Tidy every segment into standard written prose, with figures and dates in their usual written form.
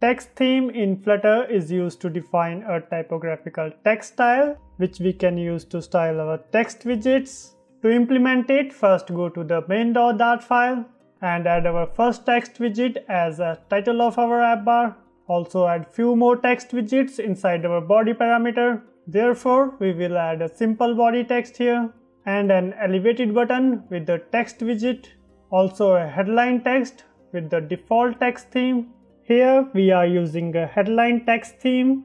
Text theme in Flutter is used to define a typographical text style, which we can use to style our text widgets. To implement it, first go to the main.dart file and add our first text widget as a title of our app bar. Also add few more text widgets inside our body parameter. Therefore, we will add a simple body text here and an elevated button with the text widget. Also a headline text with the default text theme. Here we are using a headline text theme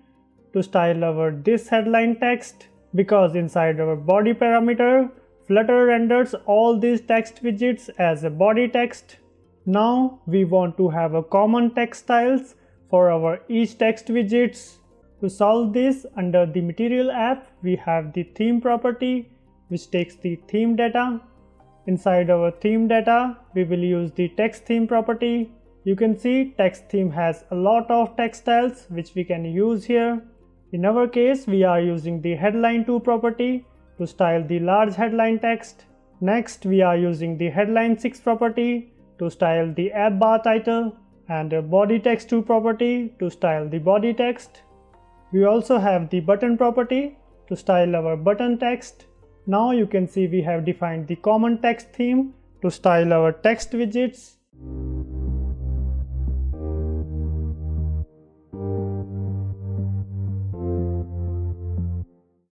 to style our this headline text, because inside our body parameter, Flutter renders all these text widgets as a body text. Now we want to have a common text styles for our each text widgets. To solve this, under the material app, we have the theme property, which takes the theme data. Inside our theme data, we will use the text theme property. You can see text theme has a lot of text styles which we can use here. In our case, we are using the headline2 property to style the large headline text. Next, we are using the headline6 property to style the app bar title, and a body text2 property to style the body text. We also have the button property to style our button text. Now you can see we have defined the common text theme to style our text widgets.